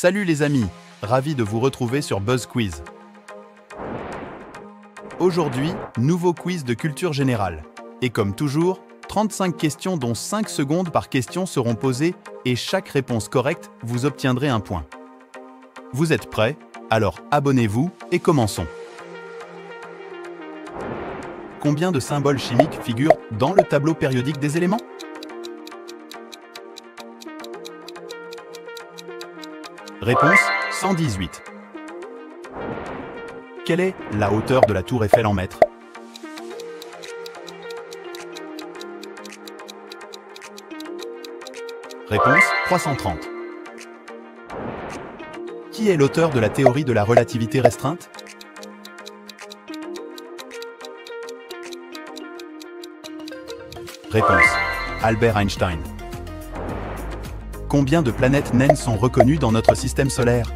Salut les amis, ravi de vous retrouver sur Buzz Quiz. Aujourd'hui, nouveau quiz de culture générale. Et comme toujours, 35 questions dont 5 secondes par question seront posées et chaque réponse correcte, vous obtiendrez un point. Vous êtes prêts? Alors abonnez-vous et commençons. Combien de symboles chimiques figurent dans le tableau périodique des éléments? Réponse 118. Quelle est la hauteur de la tour Eiffel en mètres? Réponse 330. Qui est l'auteur de la théorie de la relativité restreinte? Réponse Albert Einstein. Combien de planètes naines sont reconnues dans notre système solaire?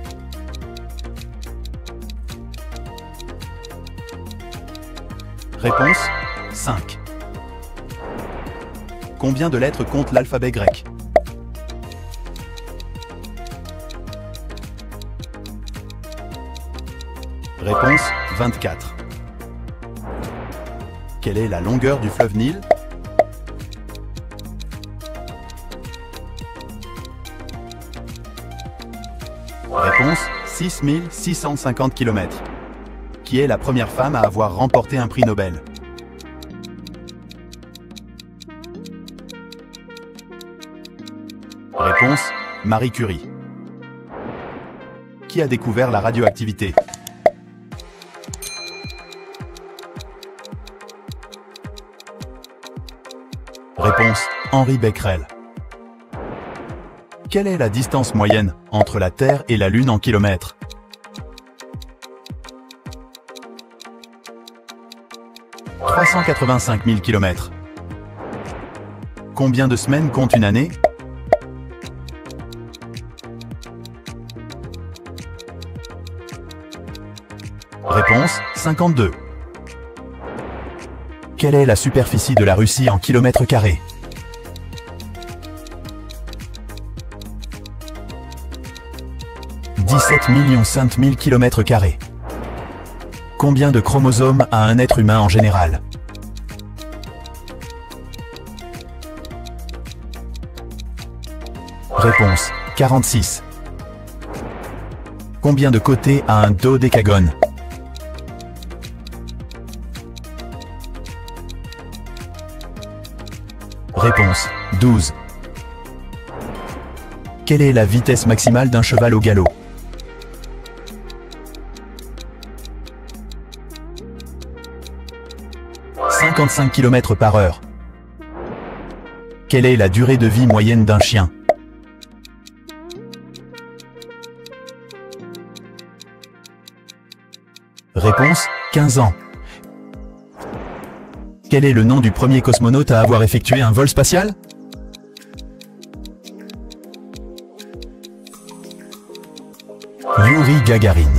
Réponse 5. Combien de lettres compte l'alphabet grec? Réponse 24. Quelle est la longueur du fleuve Nil? Réponse 6650 km. Qui est la première femme à avoir remporté un prix Nobel? Réponse Marie Curie. Qui a découvert la radioactivité? Réponse Henri Becquerel. Quelle est la distance moyenne entre la Terre et la Lune en kilomètres? « 385 000 km. » Combien de semaines compte une année? Réponse 52. Quelle est la superficie de la Russie en kilomètres carrés? « 17 500 000 km². » Combien de chromosomes a un être humain en général? Réponse 46. Combien de côtés a un dodécagone? Réponse 12. Quelle est la vitesse maximale d'un cheval au galop? « 55 km par heure. » Quelle est la durée de vie moyenne d'un chien? Réponse 15 ans. Quel est le nom du premier cosmonaute à avoir effectué un vol spatial? Yuri Gagarin.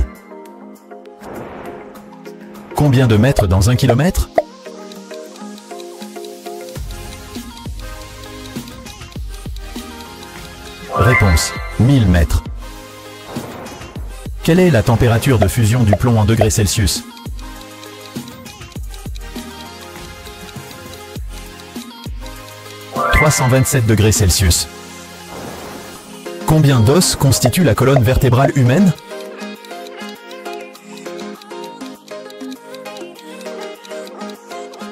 Combien de mètres dans un kilomètre? Réponse 1000 mètres. Quelle est la température de fusion du plomb en degrés Celsius? « 327 degrés Celsius. » Combien d'os constitue la colonne vertébrale humaine?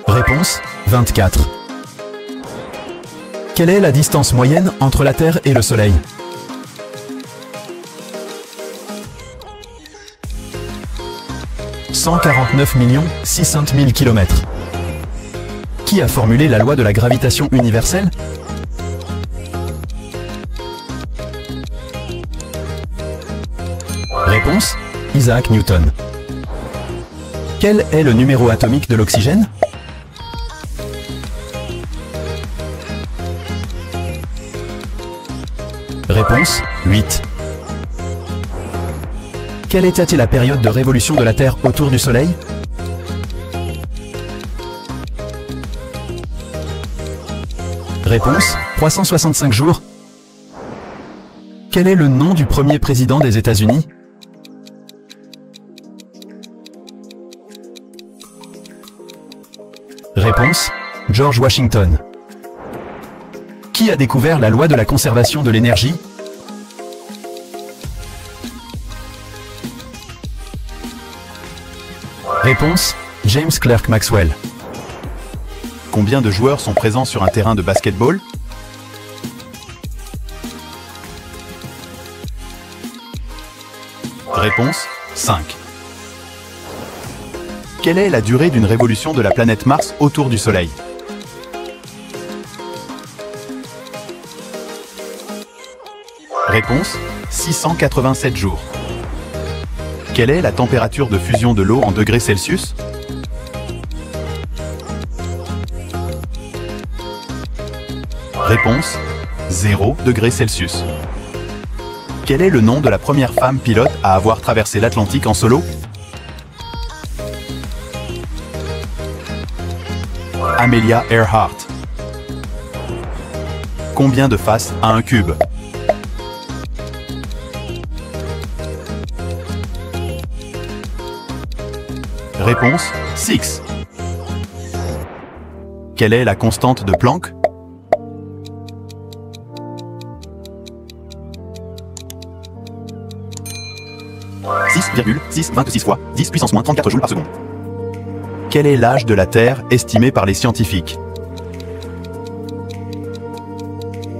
Réponse 24. Quelle est la distance moyenne entre la Terre et le Soleil? « 149 600 000 km. » Qui a formulé la loi de la gravitation universelle? Réponse Isaac Newton. Quel est le numéro atomique de l'oxygène? Réponse 8. Quelle était la période de révolution de la Terre autour du Soleil? Réponse 365 jours. Quel est le nom du premier président des États-Unis? Réponse: George Washington. Qui a découvert la loi de la conservation de l'énergie? Réponse: James Clerk Maxwell. Combien de joueurs sont présents sur un terrain de basketball? Réponse: 5. Quelle est la durée d'une révolution de la planète Mars autour du Soleil? Réponse: 687 jours. Quelle est la température de fusion de l'eau en degrés Celsius? Réponse: 0 degrés Celsius. Quel est le nom de la première femme pilote à avoir traversé l'Atlantique en solo? Amelia Earhart. Combien de faces a un cube? Réponse: 6. Quelle est la constante de Planck? (6,626 × 10⁻³ jours/seconde). Quel est l'âge de la Terre estimé par les scientifiques?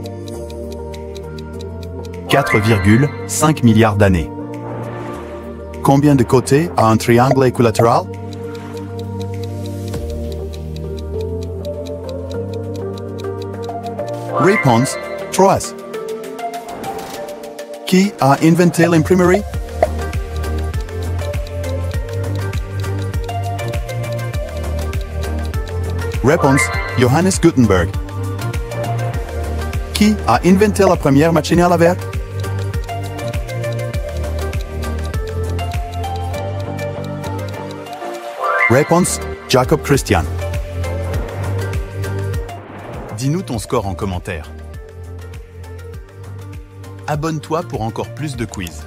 « 4,5 milliards d'années. » Combien de côtés a un triangle équilatéral? Réponse: 3. Qui a inventé l'imprimerie? Réponse: Johannes Gutenberg. Qui a inventé la première machine à laver? Réponse: Jacob Christian. Dis-nous ton score en commentaire. Abonne-toi pour encore plus de quiz.